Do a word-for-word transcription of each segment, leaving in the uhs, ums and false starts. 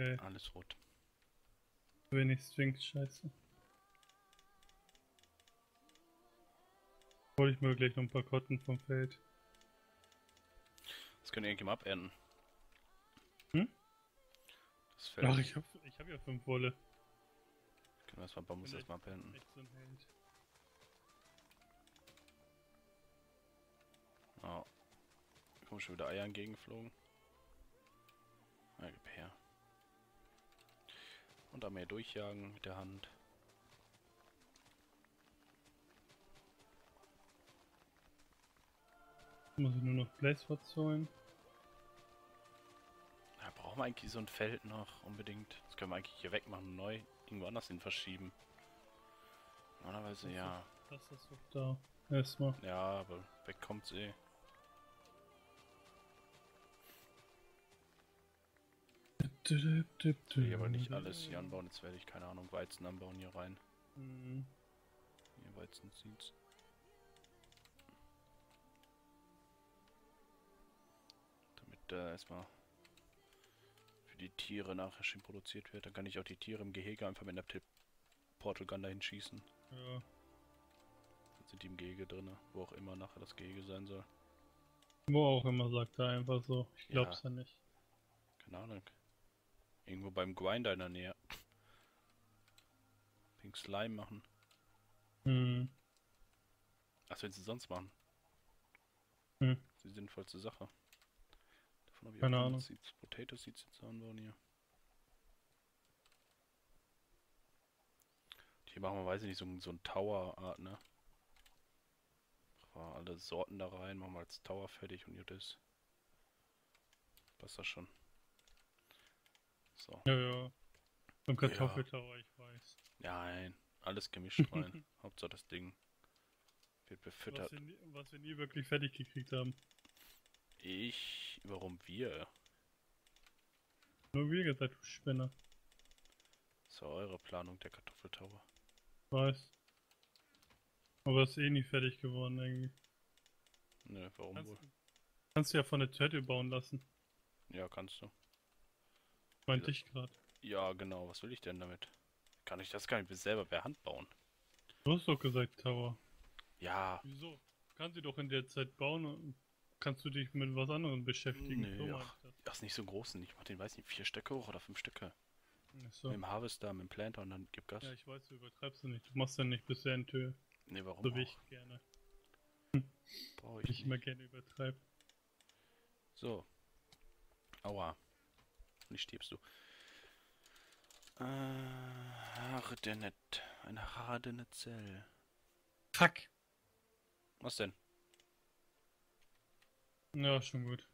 Okay. Alles rot. Wenig Sphinx, scheiße. Hol ich mir gleich noch ein paar Kotten vom Feld. Das können irgendjemand abenden. Hm? Das Feld. Ach, ich hab, ich hab ja fünf Wolle. Können wir erstmal Bambus erstmal abenden. So oh. Da kommen schon wieder Eier entgegengeflogen. Na, gib her. Und einmal durchjagen mit der Hand. Muss ich nur noch Blazeforts holen. Da brauchen wir eigentlich so ein Feld noch unbedingt. Das können wir eigentlich hier wegmachen und neu irgendwo anders hin verschieben. Normalerweise das ja. Ist, das ist doch da. Erstmal. Ja, aber weg kommt's eh. Ich will aber nicht alles hier anbauen, jetzt werde ich keine Ahnung Weizen anbauen hier rein. Mhm. Hier Weizen zieht's. Damit da äh, erstmal für die Tiere nachher schön produziert wird, dann kann ich auch die Tiere im Gehege einfach mit einer Teleportal-Gun dahin schießen. Ja. Dann sind die im Gehege drin, wo auch immer nachher das Gehege sein soll. Wo auch immer, sagt er einfach so. Ich glaub's ja, ja nicht. Keine Ahnung. Irgendwo beim Grinder in der Nähe. Pink Slime machen. Hm. Was willst du sonst machen? Hm. Das ist die sinnvollste Sache. Davon habe ich keine Ahnung. Seeds, Potato Seeds jetzt anbauen hier. Hier machen wir, weiß ich nicht, so, so ein Tower-Art, ne? Machen wir alle Sorten da rein, machen wir als Tower fertig und gut ist. Passt das schon. So. Ja, ja. Beim Kartoffeltower, ja. Ich weiß. Nein, alles gemischt rein. Hauptsache das Ding wird befüttert. Was wir, nie, was wir nie wirklich fertig gekriegt haben. Ich? Warum wir? Nur wir gesagt, du Spinner. Das war eure Planung, der Kartoffeltower. Ich weiß. Aber ist eh nie fertig geworden, irgendwie. Ne, warum kannst, wohl? Kannst du ja von der Turtle bauen lassen. Ja, kannst du. Meinte ich gerade. Ja, genau. Was will ich denn damit? Kann ich das gar nicht selber per Hand bauen? Du hast doch gesagt, Tower. Ja. Wieso? Kannst du doch in der Zeit bauen und kannst du dich mit was anderem beschäftigen? Nee, so ach, das. Das ist nicht so groß. Ich mach den, weiß nicht, vier Stöcke hoch oder fünf Stücke. So. Mit dem Harvester, mit dem Planter und dann gib Gas. Ja, ich weiß, du übertreibst du nicht. Du machst ja nicht bis zur Endtür. Nee, warum so wie ich gerne. Brauche ich, ich nicht. Immer gerne übertreibe. So. Aua. Nicht stirbst du. Äh, Hardenet. Eine Hardenezell. Fuck. Was denn? Ja, schon gut.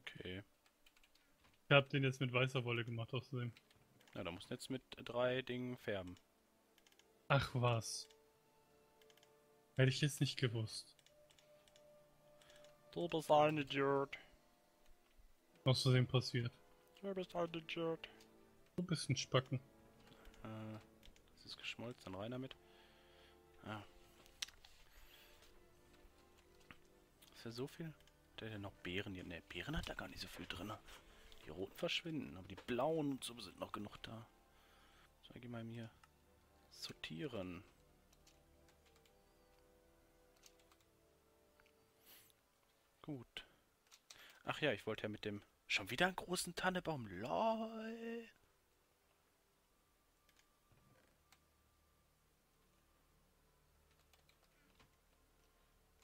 Okay. Ich hab den jetzt mit weißer Wolle gemacht, außerdem. Na, da musst du jetzt mit drei Dingen färben. Ach was. Hätte ich jetzt nicht gewusst. Du bist ein Idiot. Außerdem passiert. Du bist ein Idiot. Du bist ein Spacken. Äh, das ist geschmolzen, rein damit. Ah. Ist ja so viel? Hat der denn noch Beeren hier? Ne, Beeren hat da gar nicht so viel drin. Die roten verschwinden, aber die blauen und so sind noch genug da. So, geh mal hier. Sortieren. Gut. Ach ja, ich wollte ja mit dem... Schon wieder einen großen Tannebaum, lol.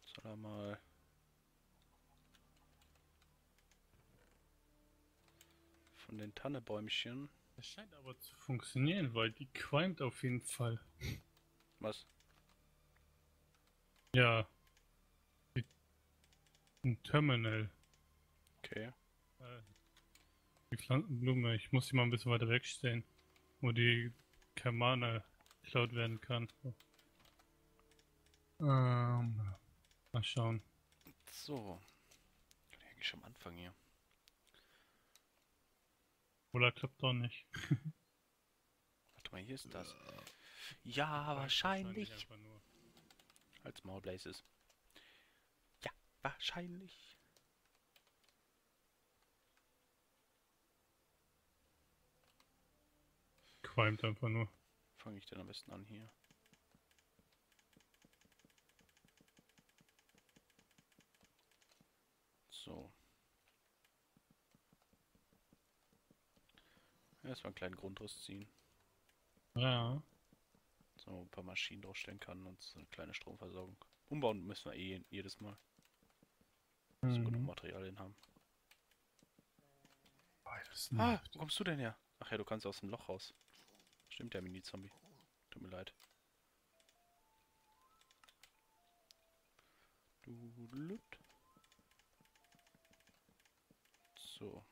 Soll er mal... Von den Tannebäumchen. Das scheint aber zu funktionieren, weil die qualmt auf jeden Fall. Was? Ja. Ein Terminal. Okay. Die Pflanzenblume, ich muss die mal ein bisschen weiter wegstellen, wo die Kamana geklaut werden kann. So. Ähm, mal schauen. So. Kann ich eigentlich schon am Anfang hier. Oder klappt doch nicht. Warte mal, hier ist das. Ja, ja wahrscheinlich. wahrscheinlich nur. Als Maulblazes. Ja, wahrscheinlich. qualmt einfach nur. Fange ich denn am besten an hier? So. Erstmal einen kleinen Grundriss ziehen. Ja. So ein paar Maschinen draufstellen kann und so eine kleine Stromversorgung. Umbauen müssen wir eh jedes Mal. Mhm. So genug Materialien haben. Beides nicht. Ah, wo kommst du denn her? Ach ja, du kannst aus dem Loch raus. Stimmt, der Mini-Zombie. Tut mir leid. Du So.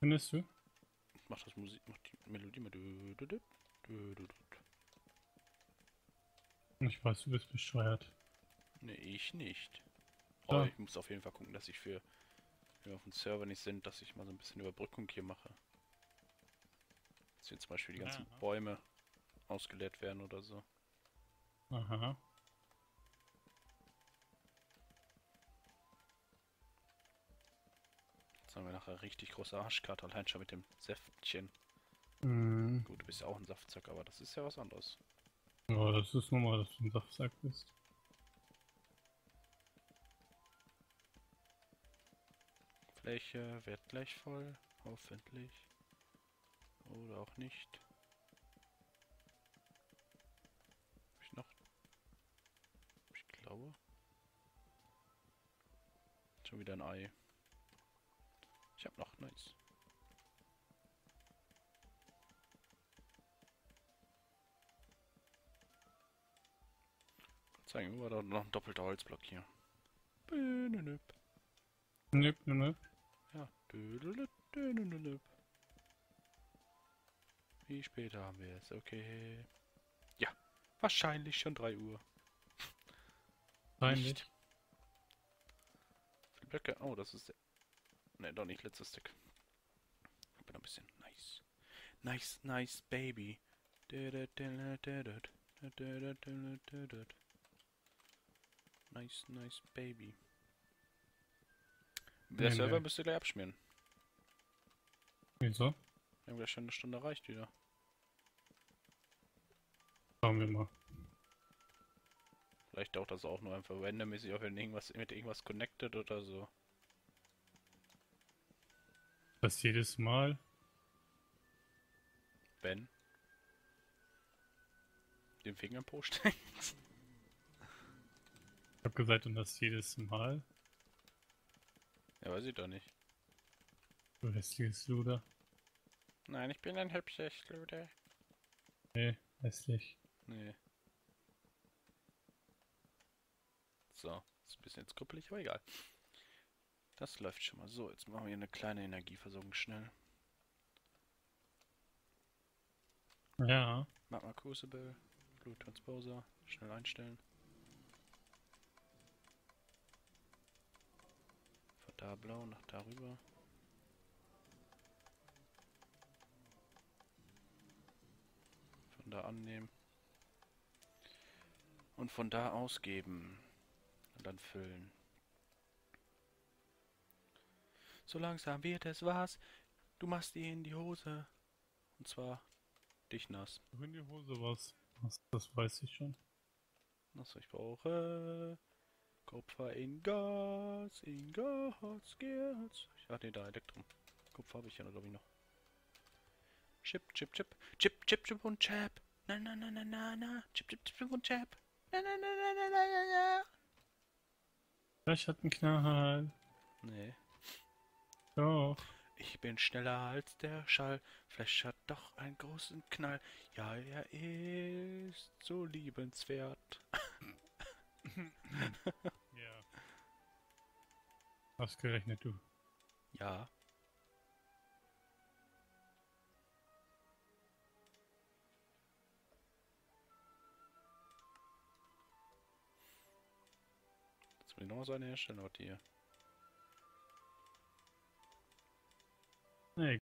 Findest du? Mach das Musik, mach die Melodie mal. Ich weiß, du bist bescheuert. Ne, ich nicht. Aber oh, ich muss auf jeden Fall gucken, dass ich für, wenn wir auf dem Server nicht sind, dass ich mal so ein bisschen Überbrückung hier mache. Dass hier zum Beispiel die ganzen Aha. Bäume ausgeleert werden oder so. Aha. Jetzt haben wir nachher richtig große Arschkarte, allein schon mit dem Säftchen. Mhm. Gut, du bist ja auch ein Saftsack, aber das ist ja was anderes. Ja, das ist normal, dass du ein Saftsack bist. Fläche wird gleich voll, hoffentlich. Oder auch nicht. Hab ich noch? Ich glaube. Schon wieder ein Ei. Ich hab noch, nice. Zeigen wir da noch ein doppelter Holzblock hier. Nöp, nöp, nöp. Ja. Wie spät haben wir es? Okay. Ja, wahrscheinlich schon drei Uhr. Nicht. Viele Blöcke. Oh, das ist der. Ne, doch nicht. Letztes Stick. Ich bin ein bisschen. Nice. Nice, nice, baby. Nice, nice, baby. Der nee, Server nee. müsste gleich abschmieren. Wieso? Wir haben gleich schon eine Stunde erreicht wieder. Schauen wir mal. Vielleicht dauert das auch nur einfach randommäßig, auf irgendwas mit irgendwas connected oder so. Das jedes Mal. Ben. Den Finger im Po stecken. Ich hab gesagt, und das jedes Mal. Ja, weiß ich doch nicht. Du hässliches Luder. Nein, ich bin ein hübscher Luder. Nee, hässlich. Nee. So, ist ein bisschen jetzt kuppelig, aber egal. Das läuft schon mal. So, jetzt machen wir hier eine kleine Energieversorgung schnell. Ja. Magma Crucible, Blue Transposer, schnell einstellen. Von da blau nach darüber. Von da annehmen. Und von da ausgeben. Und dann füllen. So langsam wird es was. Du machst ihn in die Hose. Und zwar dich nass. In die Hose was? Das weiß ich schon. Achso, ich brauche Kupfer in Gas, in Gas, Gas. Ach ne, da Elektrum. Kupfer habe ich ja, glaube ich, noch. Chip, chip, chip. Chip, chip, chip und chap. Na, na, na, na, na, na. Chip, chip, chip und chap. Na, na, na, na, na, na, na, na. Vielleicht hat ein Knall. Nee. Doch. Ich bin schneller als der Schall. Flash hat doch einen großen Knall. Ja, er ist so liebenswert. Ja. Ausgerechnet du. Ja. Jetzt will ich nochmal so eine herstellen, Leute hier.